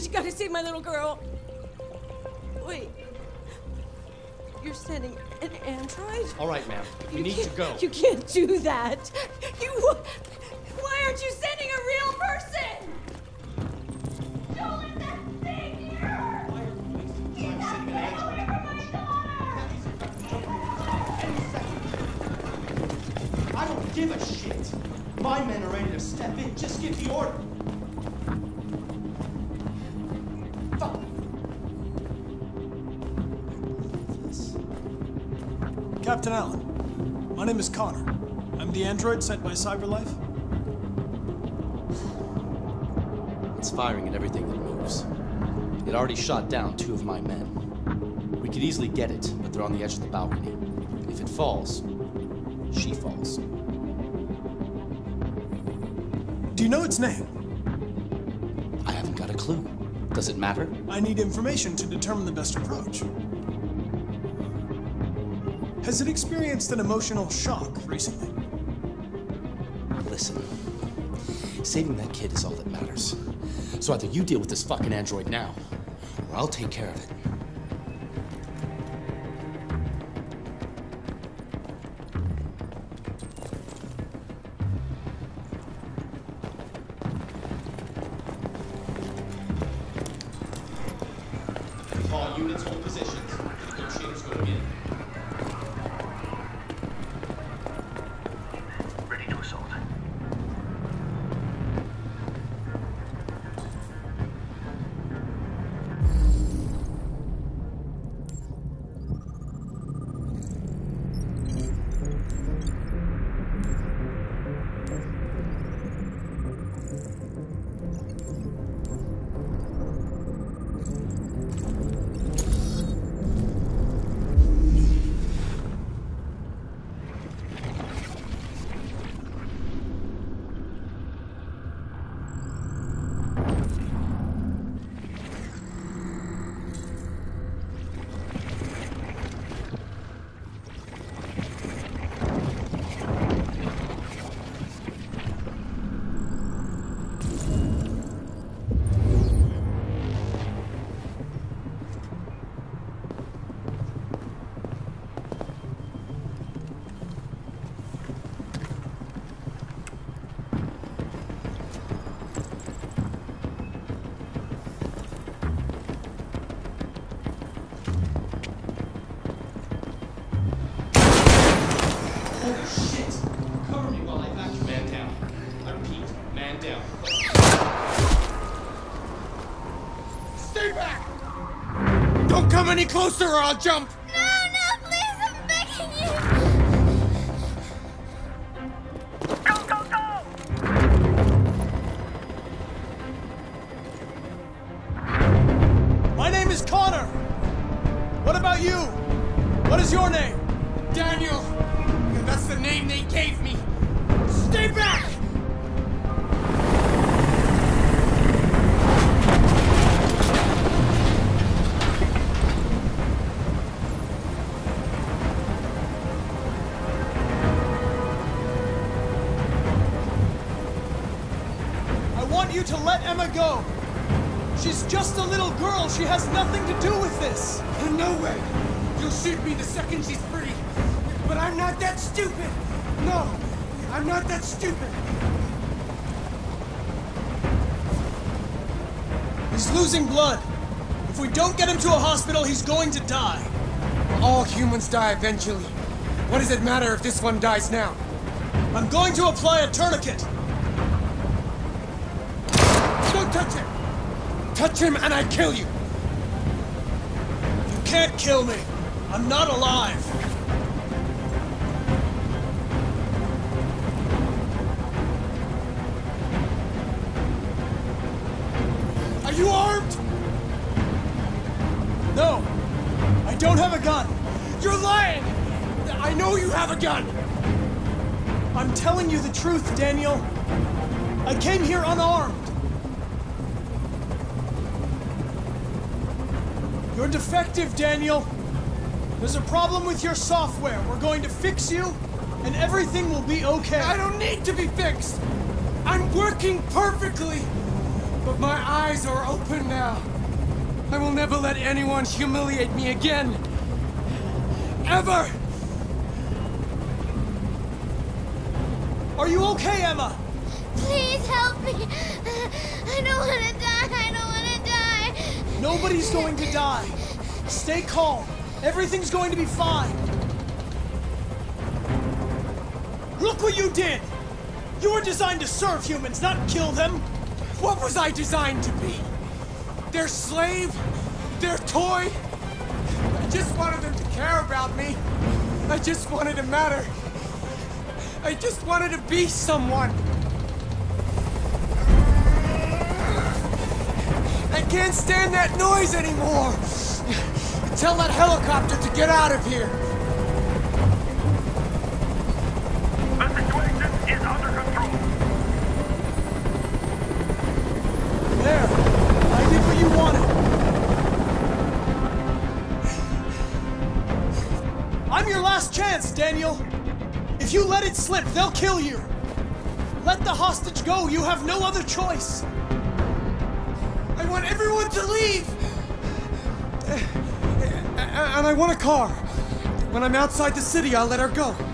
Please, you gotta save my little girl. Wait. You're sending an android? All right, ma'am. You need to go. You can't do that. Why aren't you sending a real person? Don't let that thing here. Why are you wasting time sending an android? I don't give a shit. My men are ready to step in. Just give the order. Fuck. Captain Allen, my name is Connor. I'm the android sent by CyberLife. It's firing at everything that moves. It already shot down two of my men. We could easily get it, but they're on the edge of the balcony. If it falls, she falls. Do you know its name? I haven't got a clue. Does it matter? I need information to determine the best approach. Has it experienced an emotional shock recently? Listen, saving that kid is all that matters. So either you deal with this fucking android now, or I'll take care of it. Any closer or I'll jump! No, no, please, I'm begging you! Go, go, go! My name is Connor! What about you? What is your name? Daniel! That's the name they gave me! Stay back! To let Emma go. She's just a little girl. She has nothing to do with this. No way. You'll shoot me the second she's free. But I'm not that stupid. No, I'm not that stupid. He's losing blood. If we don't get him to a hospital, he's going to die. All humans die eventually. What does it matter if this one dies now? I'm going to apply a tourniquet. Touch him! Touch him and I kill you! You can't kill me! I'm not alive! Are you armed? No! I don't have a gun! You're lying! I know you have a gun! I'm telling you the truth, Daniel! I came here unarmed! You're defective, Daniel. There's a problem with your software. We're going to fix you, and everything will be okay. I don't need to be fixed. I'm working perfectly. But my eyes are open now. I will never let anyone humiliate me again. Ever! Are you okay, Emma? Please help me. I don't want to die. I don't want to die. Nobody's going to die. Stay calm. Everything's going to be fine. Look what you did! You were designed to serve humans, not kill them! What was I designed to be? Their slave? Their toy? I just wanted them to care about me. I just wanted to matter. I just wanted to be someone. I can't stand that noise anymore! Tell that helicopter to get out of here! Daniel, if you let it slip, they'll kill you. Let the hostage go. You have no other choice. I want everyone to leave. And I want a car. When I'm outside the city, I'll let her go.